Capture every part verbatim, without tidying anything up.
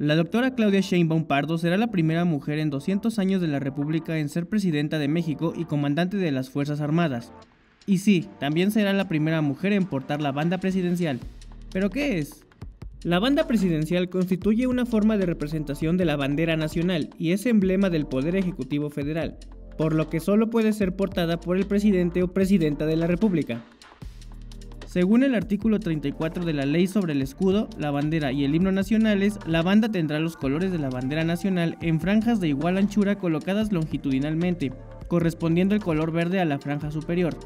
La doctora Claudia Sheinbaum Pardo será la primera mujer en doscientos años de la República en ser presidenta de México y comandante de las Fuerzas Armadas. Y sí, también será la primera mujer en portar la banda presidencial. ¿Pero qué es? La banda presidencial constituye una forma de representación de la bandera nacional y es emblema del Poder Ejecutivo Federal, por lo que solo puede ser portada por el presidente o presidenta de la República. Según el artículo treinta y cuatro de la Ley sobre el Escudo, la Bandera y el Himno Nacionales, la banda tendrá los colores de la bandera nacional en franjas de igual anchura colocadas longitudinalmente, correspondiendo el color verde a la franja superior.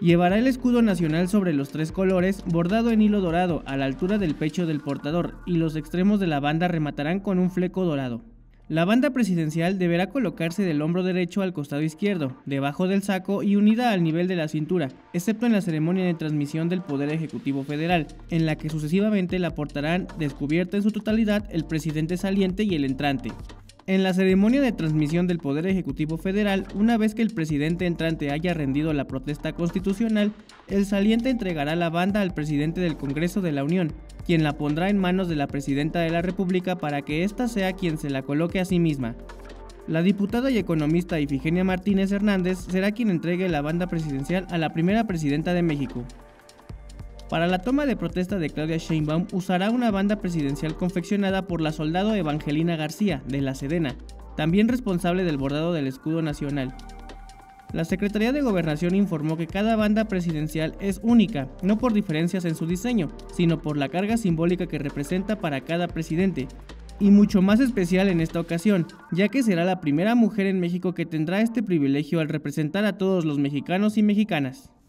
Llevará el escudo nacional sobre los tres colores, bordado en hilo dorado a la altura del pecho del portador, y los extremos de la banda rematarán con un fleco dorado. La banda presidencial deberá colocarse del hombro derecho al costado izquierdo, debajo del saco y unida al nivel de la cintura, excepto en la ceremonia de transmisión del Poder Ejecutivo Federal, en la que sucesivamente la portarán descubierta en su totalidad el presidente saliente y el entrante. En la ceremonia de transmisión del Poder Ejecutivo Federal, una vez que el presidente entrante haya rendido la protesta constitucional, el saliente entregará la banda al presidente del Congreso de la Unión, quien la pondrá en manos de la presidenta de la República para que ésta sea quien se la coloque a sí misma. La diputada y economista Ifigenia Martínez Hernández será quien entregue la banda presidencial a la primera presidenta de México. Para la toma de protesta de Claudia Sheinbaum usará una banda presidencial confeccionada por la soldado Evangelina García, de la Sedena, también responsable del bordado del escudo nacional. La Secretaría de Gobernación informó que cada banda presidencial es única, no por diferencias en su diseño, sino por la carga simbólica que representa para cada presidente, y mucho más especial en esta ocasión, ya que será la primera mujer en México que tendrá este privilegio al representar a todos los mexicanos y mexicanas.